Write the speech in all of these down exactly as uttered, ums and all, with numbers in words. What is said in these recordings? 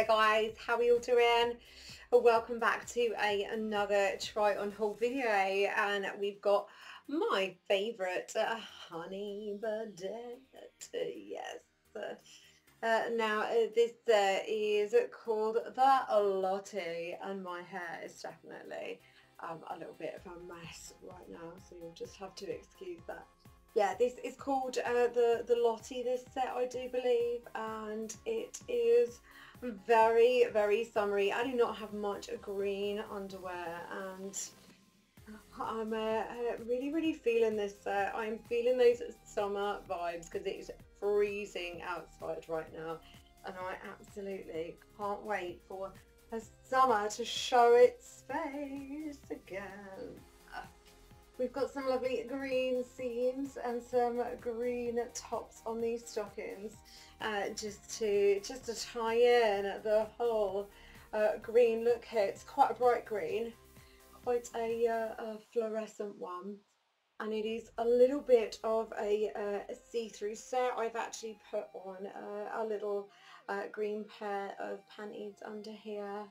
there guys, how are you all doing? Welcome back to a, another try on haul video, and we've got my favourite uh, Honey Birdette. Yes. Uh, now uh, this uh, is called the Lottie, and my hair is definitely um, a little bit of a mess right now, so you'll just have to excuse that. Yeah, this is called uh, the, the Lottie, this set, I do believe, and it is very, very summery. I do not have much green underwear, and I'm uh, really, really feeling this set. I'm feeling those summer vibes because it is freezing outside right now, and I absolutely can't wait for a summer to show its face again. We've got some lovely green seams and some green tops on these stockings, uh, just to just to tie in the whole uh, green look here. It's quite a bright green, quite a, uh, a fluorescent one, and it is a little bit of a, uh, a see-through set. I've actually put on uh, a little uh, green pair of panties under here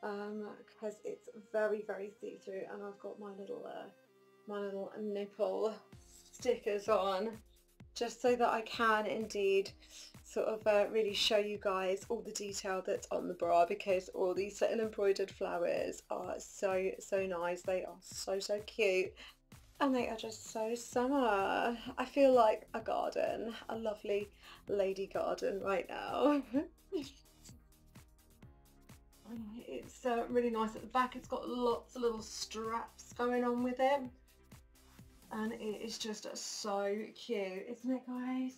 because um, it's very, very see-through, and I've got my little. Uh, my little nipple stickers on, just so that I can indeed sort of uh, really show you guys all the detail that's on the bra, because all these little embroidered flowers are so so nice. They are so so cute, and they are just so summer. I feel like a garden, a lovely lady garden right now. It's uh, really nice at the back. It's got lots of little straps going on with it, and it is just so cute, isn't it guys?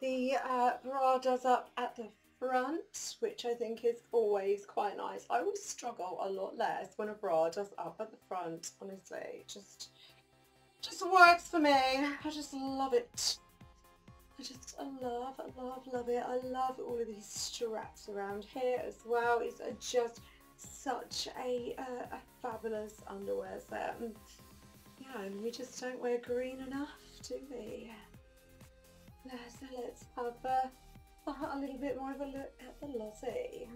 The uh, bra does up at the front, which I think is always quite nice. I always struggle a lot less when a bra does up at the front, honestly. It just, just works for me. I just love it. I just I love, I love, love it. I love all of these straps around here as well. It's just such a, uh, a fabulous underwear set. Yeah, and we just don't wear green enough, do we? Yeah, so let's have a, a little bit more of a look at the Lottie.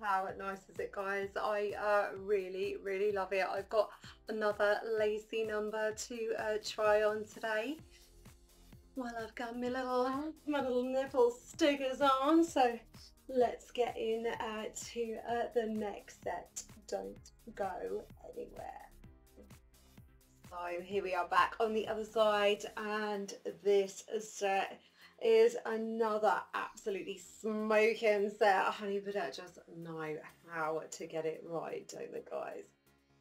How nice is it guys? I uh, really really love it. I've got another lacy number to uh, try on today. Well, I've got my little my little nipple stickers on, so let's get in uh, to uh, the next set. Don't go anywhere. So here we are back on the other side, and this set uh, is another absolutely smoking set. Honey Birdette just know how to get it right, don't they guys?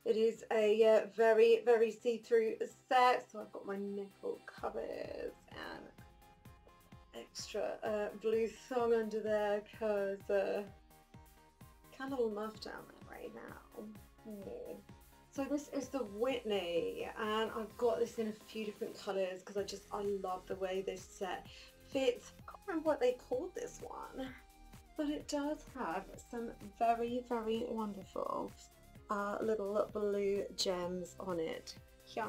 It is a uh, very very see-through set, so I've got my nipple covers and extra uh, blue thong under there because uh, kind of a little muff down there right now. Mm. So this is the Whitney, and I've got this in a few different colours because I just I love the way this set fits. I can't remember what they called this one, but it does have some very, very wonderful uh, little blue gems on it. Yeah,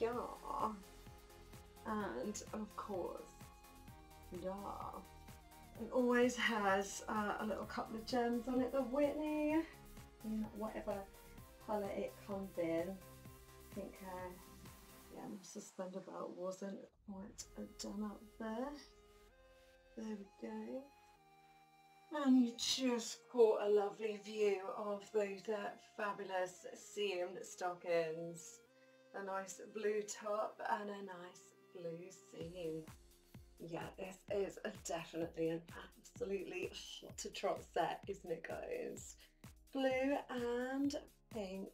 yeah, and of course, yeah. It always has uh, a little couple of gems on it. The Whitney, in whatever colour it comes in. I think. Uh, Yeah, my suspender belt wasn't quite done up there. There we go. And you just caught a lovely view of those uh, fabulous seamed stockings. A nice blue top and a nice blue seam. Yeah, this is a definitely an absolutely hot to trot set, isn't it, guys? Blue and pink,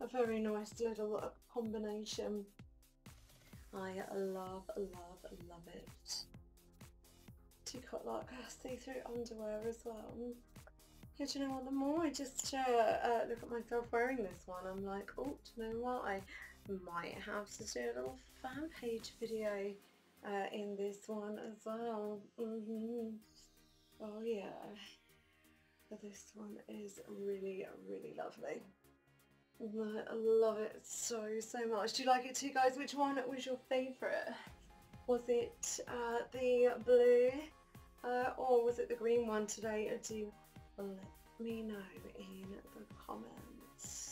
a very nice little combination. I love, love, love it. Got like see-through underwear as well. Yeah, do you know what, the more I just uh, uh, look at myself wearing this one, I'm like, oh, do you know what, I might have to do a little fan page video uh, in this one as well. Mm-hmm. Oh yeah, this one is really, really lovely. I love it so, so much. Do you like it too, guys? Which one was your favourite? Was it uh, the blue? Uh, or was it the green one today? Do let me know in the comments.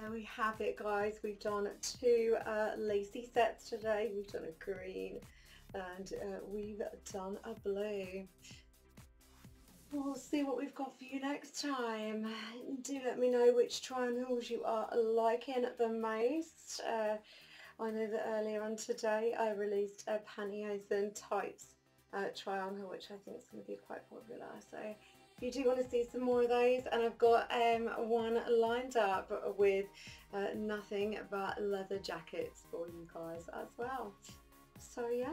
There we have it, guys. We've done two uh, lacy sets today. We've done a green and uh, we've done a blue. We'll see what we've got for you next time. Do let me know which triangles you are liking the most. Uh, I know that earlier on today I released a pantyhose and tights uh, triangle, which I think is going to be quite popular. So you do want to see some more of those, and I've got um, one lined up with uh, nothing but leather jackets for you guys as well. So yeah,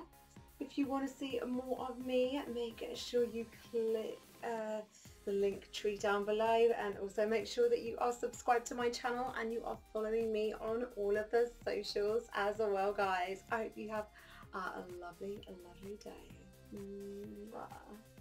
if you want to see more of me, make sure you click uh, the link tree down below, and also make sure that you are subscribed to my channel and you are following me on all of the socials as well, guys. I hope you have a lovely, lovely day. Mwah.